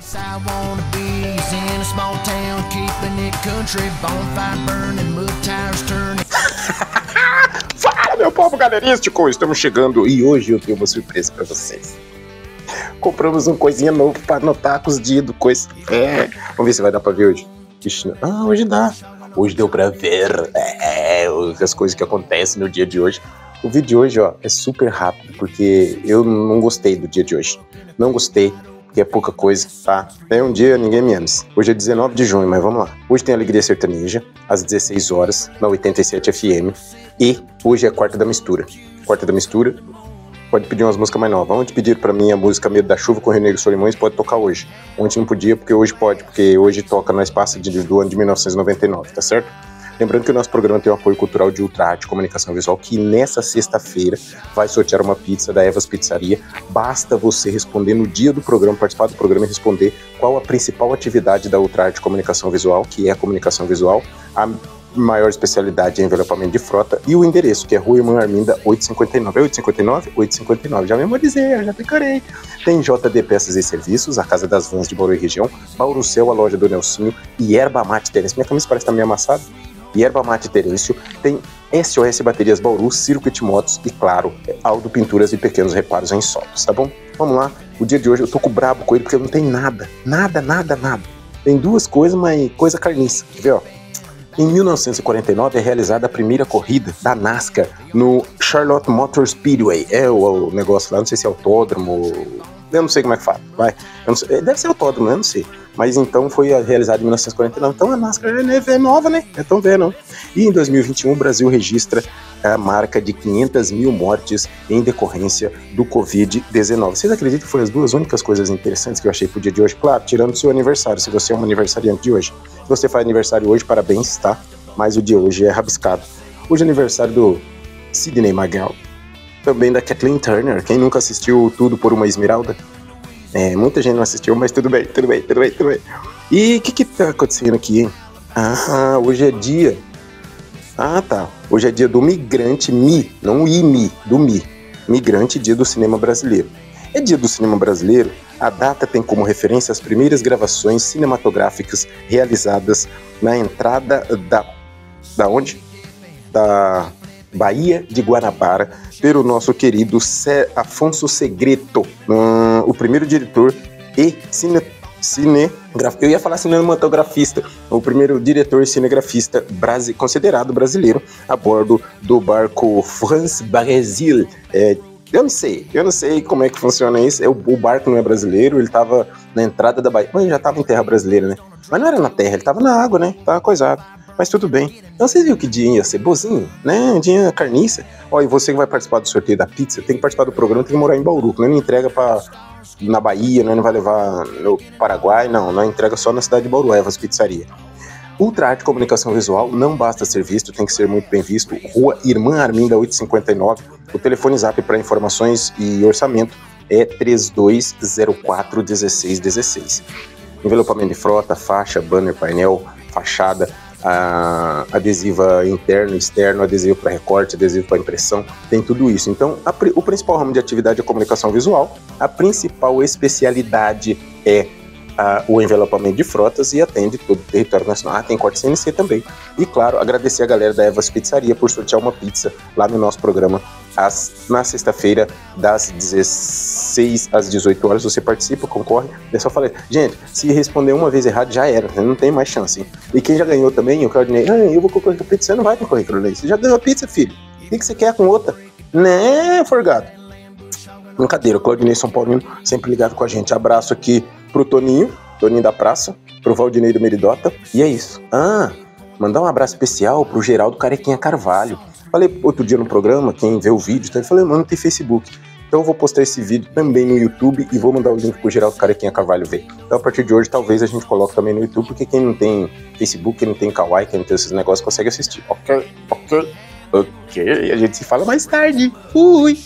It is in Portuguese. Fala, meu povo galerístico! Estamos chegando e hoje eu tenho uma surpresa pra vocês. Compramos um coisinha novo pra anotar com os dedos, coisa... Vamos ver se vai dar pra ver hoje. Ah, hoje dá. Hoje deu pra ver as coisas que acontecem no dia de hoje. O vídeo de hoje, ó, é super rápido, porque eu não gostei do dia de hoje. Não gostei, porque é pouca coisa, tá? É um dia, ninguém menos. Hoje é 19 de junho, mas vamos lá. Hoje tem Alegria Sertaneja, às 16 horas, na 87 FM. E hoje é Quarta da Mistura. Quarta da Mistura, pode pedir umas músicas mais novas. Ontem pediram pra mim a música Medo da Chuva, com o René Solimões, pode tocar hoje. Ontem não podia, porque hoje pode, porque hoje toca no espaço do ano de 1999, tá certo? Lembrando que o nosso programa tem o apoio cultural de Ultra Arte Comunicação Visual, que nessa sexta-feira vai sortear uma pizza da Eva's Pizzaria. Basta você responder no dia do programa, participar do programa e responder qual a principal atividade da Ultra Arte Comunicação Visual, que é a comunicação visual, a maior especialidade em envelopamento de frota, e o endereço, que é Rua Irmã Arminda 859. É 859? 859. Já memorizei, já decorei. Tem JD Peças e Serviços, a Casa das Vans de Bauru e região, Bauru Céu, a loja do Nelsinho e Yerba Mate Terêncio. Minha camisa parece estar meio amassada. Yerba Mate Terêncio, tem S.OS Baterias Bauru, Circuit Motos e, claro, Aldo Pinturas e pequenos reparos em solos, tá bom? Vamos lá, o dia de hoje eu tô com brabo com ele porque não tem nada, nada. Tem duas coisas, mas coisa carniça, quer ver, ó? Em 1949 é realizada a primeira corrida da NASCAR no Charlotte Motor Speedway, é o negócio lá, não sei se é autódromo, eu não sei como é que fala, vai, deve ser autódromo, eu não sei. Mas então foi realizado em 1949. Então a NASCAR é nova, né? É tão velha, não. E em 2021 o Brasil registra a marca de 500 mil mortes em decorrência do COVID-19. Vocês acreditam que foi as duas únicas coisas interessantes que eu achei pro dia de hoje? Claro, tirando o seu aniversário, se você é um aniversariante de hoje. Se você faz aniversário hoje, parabéns, tá? Mas o dia hoje é rabiscado. Hoje é aniversário do Sidney Magal. Também da Kathleen Turner. Quem nunca assistiu Tudo por uma Esmeralda? Muita gente não assistiu, mas tudo bem. E o que tá acontecendo aqui, hein? Ah, hoje é dia... Ah, tá. Hoje é dia do migrante, Migrante, dia do cinema brasileiro. É dia do cinema brasileiro, a data tem como referência as primeiras gravações cinematográficas realizadas na entrada da... Da onde? Da Bahia de Guanabara, pelo nosso querido Afonso Segreto, o primeiro diretor e cinematografista, o primeiro diretor e cinegrafista considerado brasileiro a bordo do barco France Brasil. Eu não sei como é que funciona isso. O barco não é brasileiro, ele tava na entrada da Bahia, mas ele já tava em terra brasileira, né? Mas não era na terra, ele tava na água, né? Tava coisado. Mas tudo bem. Então vocês viram que dia ia ser bozinho, né? Dia carniça. Ó, e você que vai participar do sorteio da pizza, tem que participar do programa, tem que morar em Bauru. Não entrega na Bahia, não vai levar no Paraguai, não entrega só na cidade de Bauru, Eva's Pizzaria. Ultra Arte Comunicação Visual, não basta ser visto, tem que ser muito bem visto. Rua Irmã Arminda 859, o telefone zap para informações e orçamento é 3204-1616. Envelopamento de frota, faixa, banner, painel, fachada, adesiva interno, externo, adesivo para recorte, adesivo para impressão, tem tudo isso. Então, o principal ramo de atividade é a comunicação visual, a principal especialidade é o envelopamento de frotas e atende todo o território nacional. Ah, tem corte CNC também. E claro, agradecer a galera da Eva's Pizzaria por sortear uma pizza lá no nosso programa na sexta-feira, das 16 às 18 horas. Você participa, concorre. Eu só falei, gente, se responder uma vez errado, já era, não tem mais chance, hein? E quem já ganhou também, o Claudinei, eu vou concorrer com a pizza. Você não vai concorrer, Claudinei, você já ganhou a pizza, filho. O que você quer com outra? Né, forgado? Brincadeira, o Claudinei São Paulino sempre ligado com a gente. Abraço aqui pro Toninho da Praça, pro Valdinei do Meridota, e é isso. Ah, mandar um abraço especial pro Geraldo Carequinha Carvalho. Falei outro dia no programa, quem vê o vídeo, tá? Eu falei, mano, tem Facebook. Então eu vou postar esse vídeo também no YouTube e vou mandar o link pro Geraldo Carequinha Carvalho ver. Então a partir de hoje, talvez a gente coloque também no YouTube, porque quem não tem Facebook, quem não tem Kawaii, quem não tem esses negócios, consegue assistir. Ok. A gente se fala mais tarde. Fui!